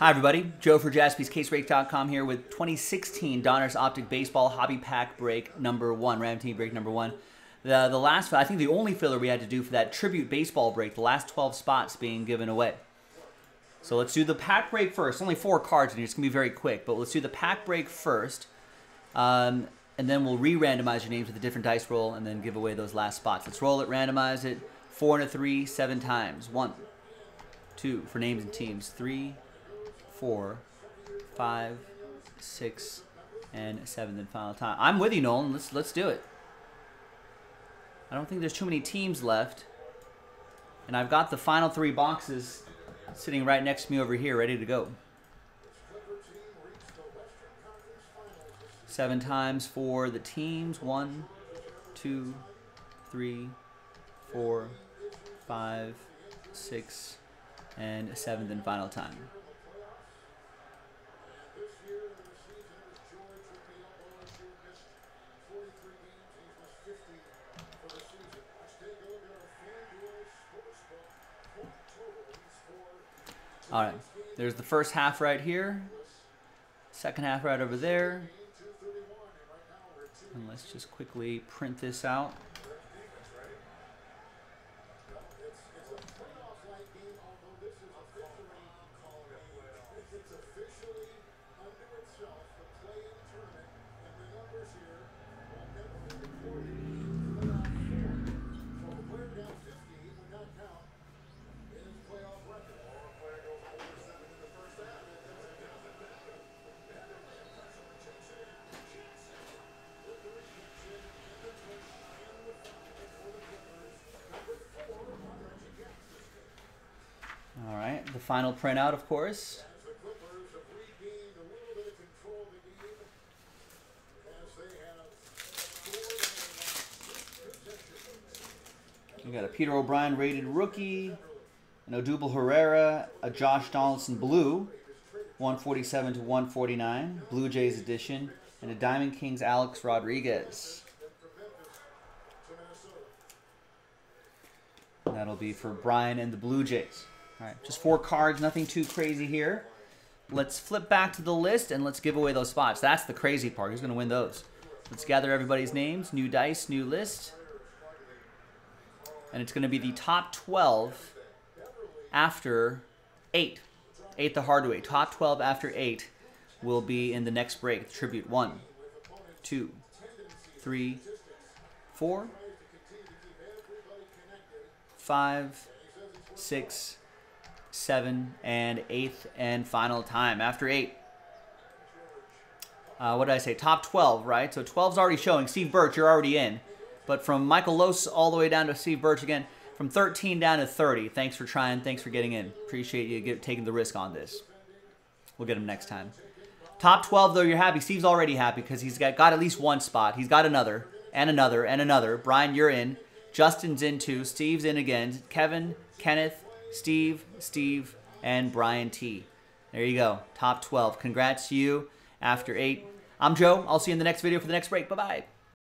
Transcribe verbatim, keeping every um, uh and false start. Hi everybody, Joe for Jaspys Case Break dot com here with twenty sixteen Donner's Optic Baseball Hobby Pack Break number one, Random Team Break number one. The, the last, I think the only filler we had to do for that Tribute Baseball Break, the last twelve spots being given away. So let's do the pack break first. Only four cards in here, it's going to be very quick, but let's do the pack break first. Um, and then we'll re-randomize your names with a different dice roll and then give away those last spots. Let's roll it, randomize it, four and a three, seven times. One, two for names and teams, three, four, five, six, and seven, and final time. I'm with you, Nolan. Let's let's do it. I don't think there's too many teams left. And I've got the final three boxes sitting right next to me over here, ready to go. Seven times for the teams. One, two, three, four, five, six, and seventh and final time. All right, there's the first half right here, second half right over there. And let's just quickly print this out. The final printout, of course. We got a Peter O'Brien rated rookie, an Odubel Herrera, a Josh Donaldson blue, one forty-seven to one forty-nine, Blue Jays edition, and a Diamond Kings Alex Rodriguez. That'll be for Brian and the Blue Jays. All right, just four cards, nothing too crazy here. Let's flip back to the list and let's give away those spots. That's the crazy part. Who's going to win those? Let's gather everybody's names. New dice, new list. And it's going to be the top twelve after eight. Eight the hard way. Top twelve after eight will be in the next break. Tribute one, two, three, four, five, six, seven, and eighth and final time after eight. Uh, what did I say? Top twelve, right? So twelve's already showing. Steve Birch, you're already in. But from Michael Lose all the way down to Steve Birch again, from thirteen down to thirty. Thanks for trying. Thanks for getting in. Appreciate you get, taking the risk on this. We'll get him next time. Top twelve, though, you're happy. Steve's already happy because he's got, got at least one spot. He's got another and another and another. Brian, you're in. Justin's in too. Steve's in again. Kevin, Kenneth, Steve, Steve, and Brian T. There you go. Top twelve. Congrats to you after eight. I'm Joe. I'll see you in the next video for the next break. Bye-bye.